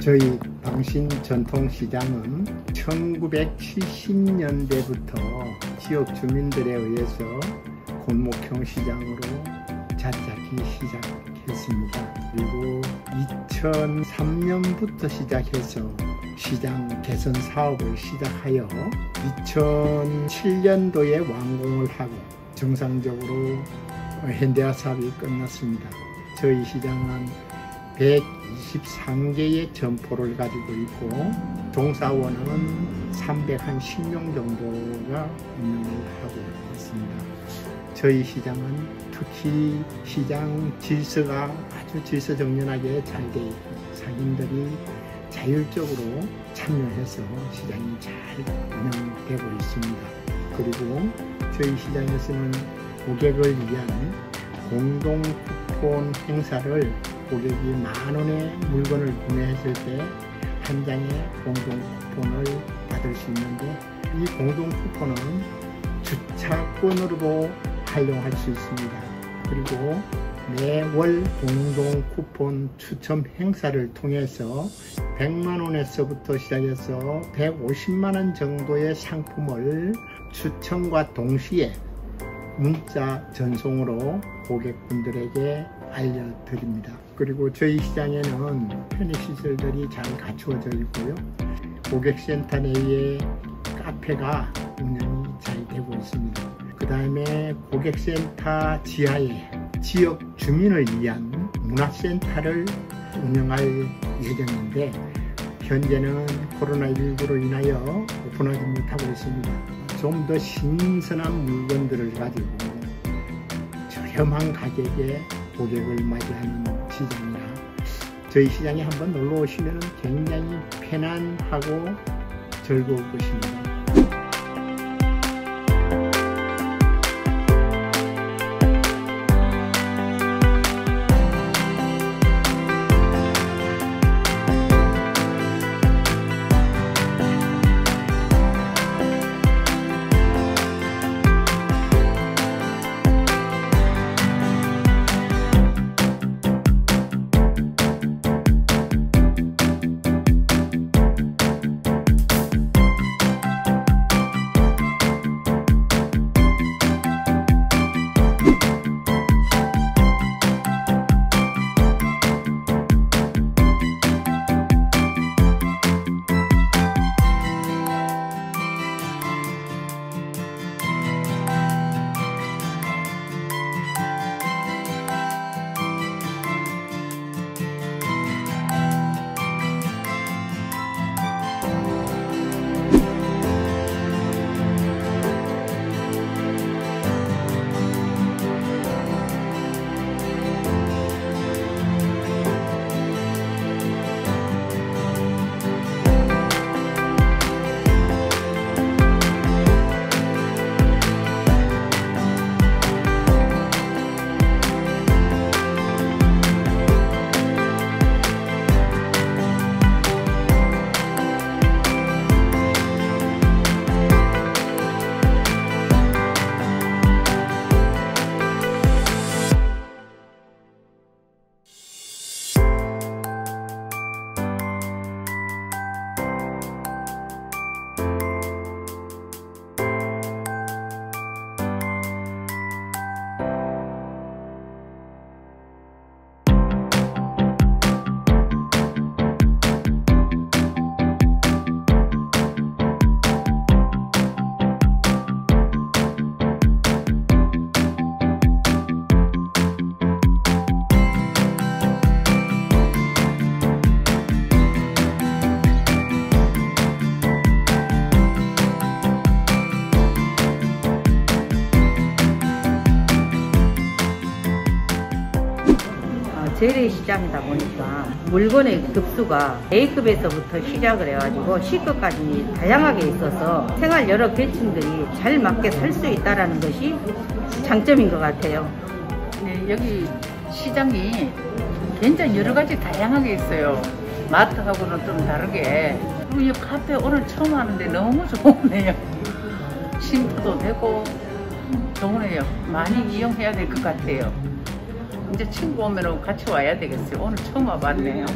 저희 방신전통시장은 1970년대부터 지역 주민들에 의해서 골목형 시장으로 자리 잡기 시작했습니다. 그리고 2003년부터 시작해서 시장 개선 사업을 시작하여 2007년도에 완공을 하고 정상적으로 현대화 사업이 끝났습니다. 저희 시장은 123개의 점포를 가지고 있고 종사원은 310명 정도가 운영을 하고 있습니다. 저희 시장은 특히 시장 질서가 아주 질서정연하게 잘 돼 있고 상인들이 자율적으로 참여해서 시장이 잘 운영되고 있습니다. 그리고 저희 시장에서는 고객을 위한 공동 쿠폰 행사를 고객이 10,000원의 물건을 구매했을 때 한 장의 공동 쿠폰을 받을 수 있는데, 이 공동 쿠폰은 주차권으로 활용할 수 있습니다. 그리고 매월 공동 쿠폰 추첨 행사를 통해서 100만원에서부터 시작해서 150만원 정도의 상품을 추첨과 동시에 문자 전송으로 고객분들에게 알려드립니다. 그리고 저희 시장에는 편의시설들이 잘 갖추어져 있고요, 고객센터 내에 카페가 운영이 잘 되고 있습니다. 그 다음에 고객센터 지하에 지역 주민을 위한 문화센터를 운영할 예정인데, 현재는 코로나19로 인하여 오픈하지 못하고 있습니다. 좀 더 신선한 물건들을 가지고 저렴한 가격에 고객을 맞이하는 시장이라, 저희 시장에 한번 놀러 오시면 굉장히 편안하고 즐거울 것입니다. 재래시장이다 보니까 물건의 급수가 A급에서부터 시작을 해가지고 C급까지 다양하게 있어서 생활 여러 계층들이 잘 맞게 살 수 있다는 것이 장점인 것 같아요. 네, 여기 시장이 굉장히 여러 가지 다양하게 있어요. 마트하고는 좀 다르게. 그리고 이 카페 오늘 처음 하는데 너무 좋네요. 쉼터도 되고 좋네요. 많이 이용해야 될 것 같아요. 이제 친구 오면 같이 와야 되겠어요. 오늘 처음 와봤네요.